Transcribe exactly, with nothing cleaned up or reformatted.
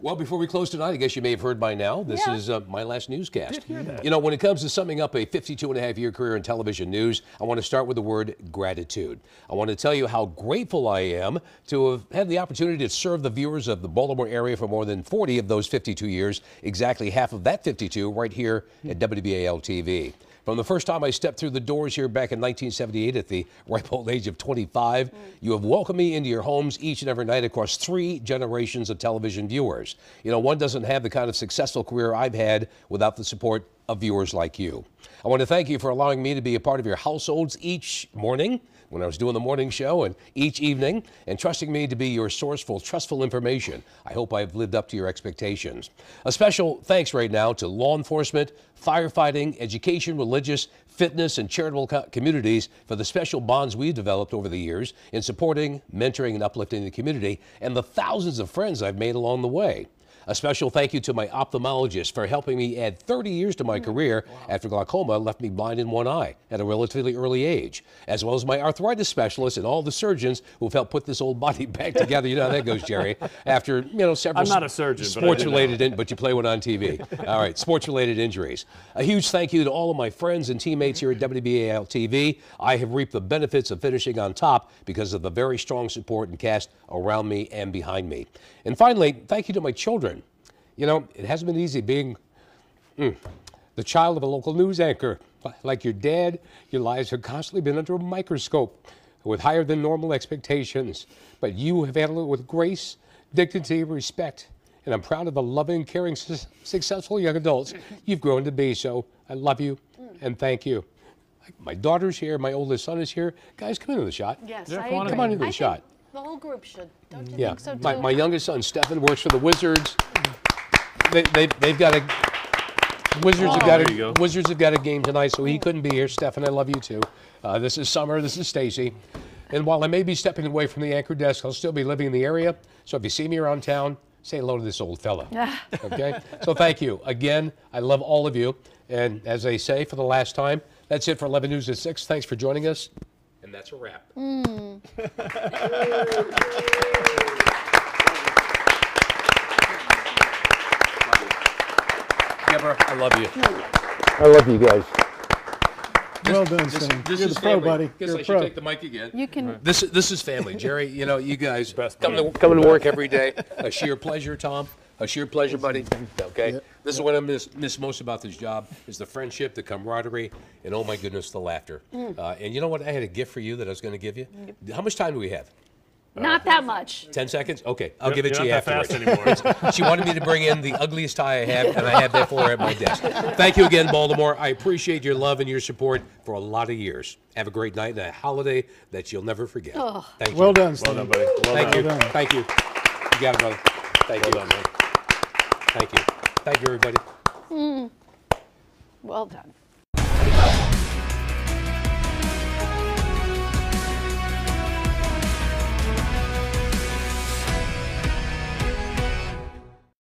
Well, before we close tonight, I guess you may have heard by now, this yeah. is uh, my last newscast. Did hear that. You know, when it comes to summing up a fifty-two and a half year career in television news, I want to start with the word gratitude. I want to tell you how grateful I am to have had the opportunity to serve the viewers of the Baltimore area for more than forty of those fifty-two years, exactly half of that fifty-two right here hmm. at W B A L T V. From the first time I stepped through the doors here back in nineteen seventy-eight at the ripe old age of twenty-five, you have welcomed me into your homes each and every night across three generations of television viewers. You know, one doesn't have the kind of successful career I've had without the support of viewers like you. I want to thank you for allowing me to be a part of your households each morning when I was doing the morning show and each evening, and trusting me to be your source for trustful information. I hope I've lived up to your expectations. A special thanks right now to law enforcement, firefighting, education, religious, fitness, and charitable co communities for the special bonds we've developed over the years in supporting, mentoring, and uplifting the community, and the thousands of friends I've made along the way. A special thank you to my ophthalmologist for helping me add thirty years to my career wow. after glaucoma left me blind in one eye at a relatively early age, as well as my arthritis specialist and all the surgeons who've helped put this old body back together. You know how that goes, Jerry. After, you know, several I'm not a surgeon, sports-related, but, but you play one on T V. All right, sports-related injuries. A huge thank you to all of my friends and teammates here at W B A L T V. I have reaped the benefits of finishing on top because of the very strong support and cast around me and behind me. And finally, thank you to my children. You know, it hasn't been easy being mm, the child of a local news anchor. Like your dad, your lives have constantly been under a microscope with higher than normal expectations. But you have handled it with grace, dignity, and respect. And I'm proud of the loving, caring, su successful young adults you've grown to be. So I love you and thank you. My daughter's here. My oldest son is here. Guys, come into the shot. Yes, I agree. Come on into the I shot. The whole group should. Don't you yeah. think so, too? My, my youngest son, Stefan, works for the Wizards. They, they, they've got a Wizards, oh, have got a, go. Wizards have got a game tonight, so he couldn't be here. Stefan, I love you too. Uh, this is Summer. This is Stacy. And while I may be stepping away from the anchor desk, I'll still be living in the area. So if you see me around town, say hello to this old fella. Okay? So thank you. Again, I love all of you. And as I say for the last time, that's it for eleven News at six. Thanks for joining us. And that's a wrap. Mm. I love you. I love you guys. Well done, Sam. You're the pro, buddy. Guess I should take the mic again. You can. This this is family, Jerry. You know, you guys come to come to work every day. A sheer pleasure, Tom. A sheer pleasure, buddy. Okay. Yep. This is what I miss, miss most about this job is the friendship, the camaraderie, and oh my goodness, the laughter. Mm. Uh, and you know what? I had a gift for you that I was going to give you. Yep. How much time do we have? Not that much. Ten seconds? Okay, I'll you're, give it to you afterwards. She wanted me to bring in the ugliest tie I have, and I have that for her at my desk. Thank you again, Baltimore. I appreciate your love and your support for a lot of years. Have a great night and a holiday that you'll never forget. Oh. Thank you. Well done, Steve. Well done, buddy. Well Thank done. you. Well done. Thank you. You got it, brother. Thank well you. Done, man. Thank you. Thank you, everybody. Mm. Well done.